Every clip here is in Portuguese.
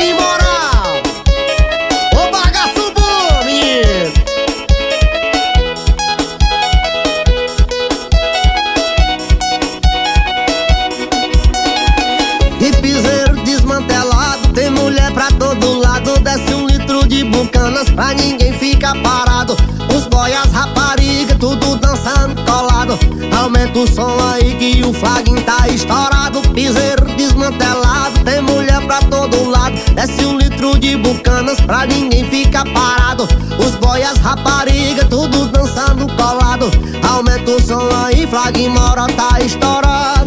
Flaguim Moral. Ô bagaço bom, menino. E piseiro desmantelado, tem mulher pra todo lado. Desce um litro de bucanas pra ninguém ficar parado. Os boy, as rapariga, tudo dançando colado. Aumenta o som aí que o Flaguim tá estourado. Piseiro desmantelado, tem mulher pra todo lado. Desce um litro de bucanas pra ninguém ficar parado. Os boy, as rapariga, tudo dançando colado. Aumenta o som aí, Flaguim Moral tá estourado.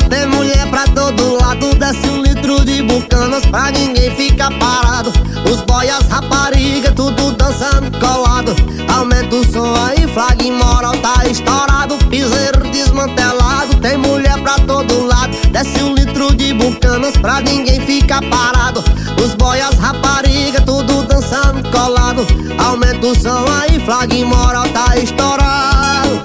Tem mulher pra todo lado, desce um litro de bucanas pra ninguém ficar parado. Os boy, as rapariga, tudo dançando colado. Aumenta o som aí, Flaguim Moral tá estourado. Piseiro desmantelado, tem mulher pra todo lado. Desce um litro de bucanas pra ninguém ficar parado. Os boy, as rapariga, tudo dançando colado. Aumenta o som aí, Flaguim Moral tá estourado.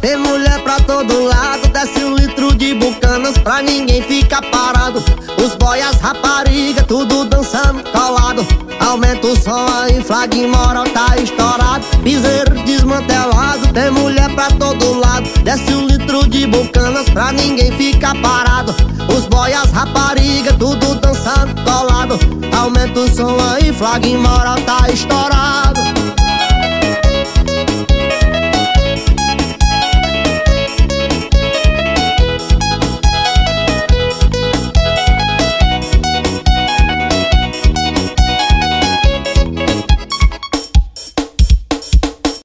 Tem mulher pra todo lado, desce um litro de bucanas pra ninguém ficar parado. Os boy, as rapariga, tudo dançando colado. Aumenta o som aí, Flaguim Moral tá estourado. Piseiro desmantelado, tem mulher pra todo lado. Desce um litro de bucanas pra ninguém ficar parado. Os boy, as rapariga, tudo dançando colado. Aumenta o som aí, Flaguim Moral tá estourado.